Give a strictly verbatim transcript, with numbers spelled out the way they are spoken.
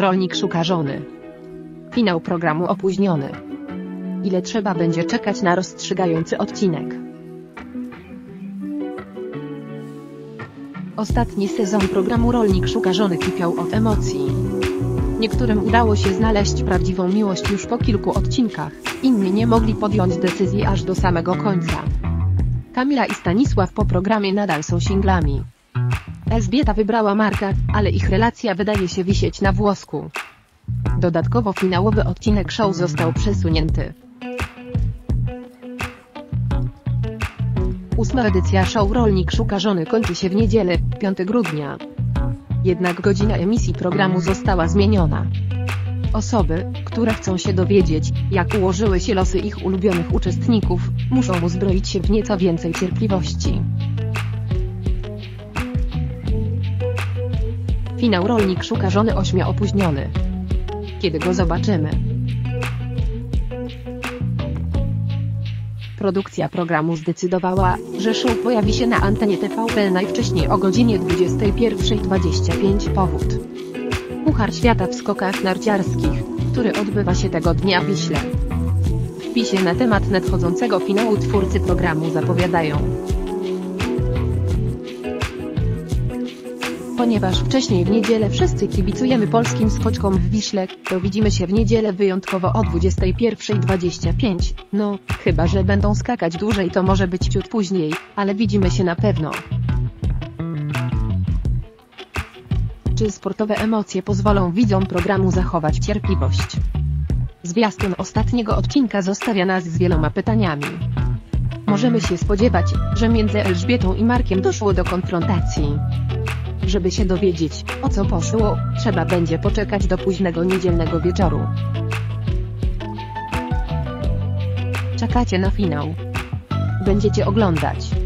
Rolnik szuka żony. Finał programu opóźniony. Ile trzeba będzie czekać na rozstrzygający odcinek? Ostatni sezon programu Rolnik szuka żony kipiał od emocji. Niektórym udało się znaleźć prawdziwą miłość już po kilku odcinkach, inni nie mogli podjąć decyzji aż do samego końca. Kamila i Stanisław po programie nadal są singlami. Elżbieta wybrała Marka, ale ich relacja wydaje się wisieć na włosku. Dodatkowo finałowy odcinek show został przesunięty. Ósma edycja show Rolnik szuka żony kończy się w niedzielę, piątego grudnia. Jednak godzina emisji programu została zmieniona. Osoby, które chcą się dowiedzieć, jak ułożyły się losy ich ulubionych uczestników, muszą uzbroić się w nieco więcej cierpliwości. Finał Rolnik szuka żony ośmiu opóźniony. Kiedy go zobaczymy? Produkcja programu zdecydowała, że show pojawi się na antenie T V P najwcześniej o godzinie dwudziestej pierwszej dwadzieścia pięć. Powód: Puchar Świata w skokach narciarskich, który odbywa się tego dnia w Wiśle. W wpisie na temat nadchodzącego finału twórcy programu zapowiadają: ponieważ wcześniej w niedzielę wszyscy kibicujemy polskim skoczkom w Wiśle, to widzimy się w niedzielę wyjątkowo o dwudziestej pierwszej dwadzieścia pięć, no, chyba że będą skakać dłużej, to może być ciut później, ale widzimy się na pewno. Czy sportowe emocje pozwolą widzom programu zachować cierpliwość? Zwiastun ostatniego odcinka zostawia nas z wieloma pytaniami. Możemy się spodziewać, że między Elżbietą i Markiem doszło do konfrontacji. Żeby się dowiedzieć, o co poszło, trzeba będzie poczekać do późnego niedzielnego wieczoru. Czekacie na finał. Będziecie oglądać.